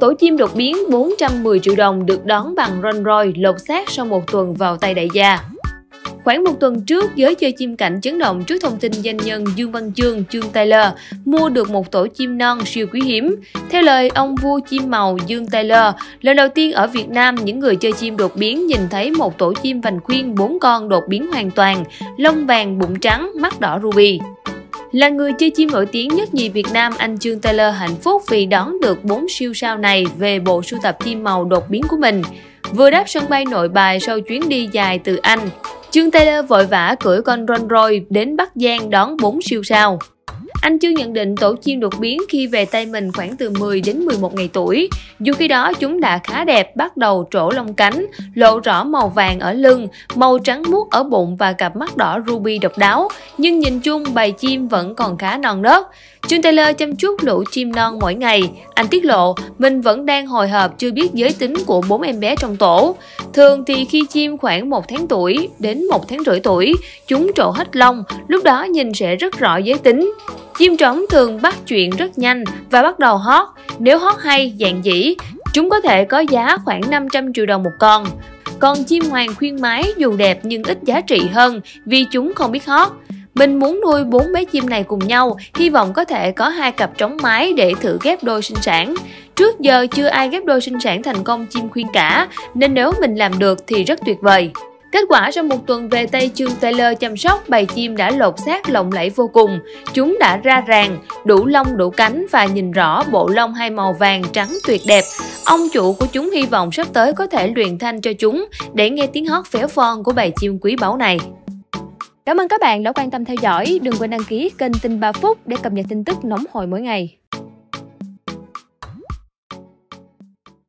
Tổ chim đột biến 410 triệu đồng được đón bằng Roll Royce lột xác sau một tuần vào tay đại gia. Khoảng một tuần trước, giới chơi chim cảnh chấn động trước thông tin doanh nhân Dương Văn Chương, Trương Taylor mua được một tổ chim non siêu quý hiếm. Theo lời ông vua chim màu Dương Taylor, lần đầu tiên ở Việt Nam, những người chơi chim đột biến nhìn thấy một tổ chim vành khuyên 4 con đột biến hoàn toàn, lông vàng, bụng trắng, mắt đỏ ruby. Là người chơi chim nổi tiếng nhất nhì Việt Nam, anh Trương Taylor hạnh phúc vì đón được 4 siêu sao này về bộ sưu tập chim màu đột biến của mình. Vừa đáp sân bay Nội Bài sau chuyến đi dài từ Anh, Dương Taylor vội vã cưỡi con Roll Royce đến Bắc Giang đón 4 siêu sao. Anh Chương nhận định tổ chim đột biến khi về tay mình khoảng từ 10 đến 11 ngày tuổi. Dù khi đó chúng đã khá đẹp, bắt đầu trổ lông cánh, lộ rõ màu vàng ở lưng, màu trắng muốt ở bụng và cặp mắt đỏ ruby độc đáo. Nhưng nhìn chung bầy chim vẫn còn khá non nớt. Dương Taylor chăm chút lũ chim non mỗi ngày. Anh tiết lộ mình vẫn đang hồi hộp chưa biết giới tính của 4 em bé trong tổ. Thường thì khi chim khoảng 1 tháng tuổi đến 1 tháng rưỡi tuổi, chúng trổ hết lông, lúc đó nhìn sẽ rất rõ giới tính. Chim trống thường bắt chuyện rất nhanh và bắt đầu hót. Nếu hót hay, dạn dĩ, chúng có thể có giá khoảng 500 triệu đồng một con. Còn chim hoàng khuyên mái dù đẹp nhưng ít giá trị hơn vì chúng không biết hót. Mình muốn nuôi 4 bé chim này cùng nhau, hy vọng có thể có 2 cặp trống mái để thử ghép đôi sinh sản. Trước giờ chưa ai ghép đôi sinh sản thành công chim khuyên cả, nên nếu mình làm được thì rất tuyệt vời. Kết quả sau một tuần về tay Dương Taylor chăm sóc, bầy chim đã lột xác lộng lẫy vô cùng. Chúng đã ra ràng, đủ lông đủ cánh và nhìn rõ bộ lông 2 màu vàng trắng tuyệt đẹp. Ông chủ của chúng hy vọng sắp tới có thể luyện thanh cho chúng để nghe tiếng hót phéo phon của bầy chim quý báu này. Cảm ơn các bạn đã quan tâm theo dõi. Đừng quên đăng ký kênh Tin 3 Phút để cập nhật tin tức nóng hổi mỗi ngày.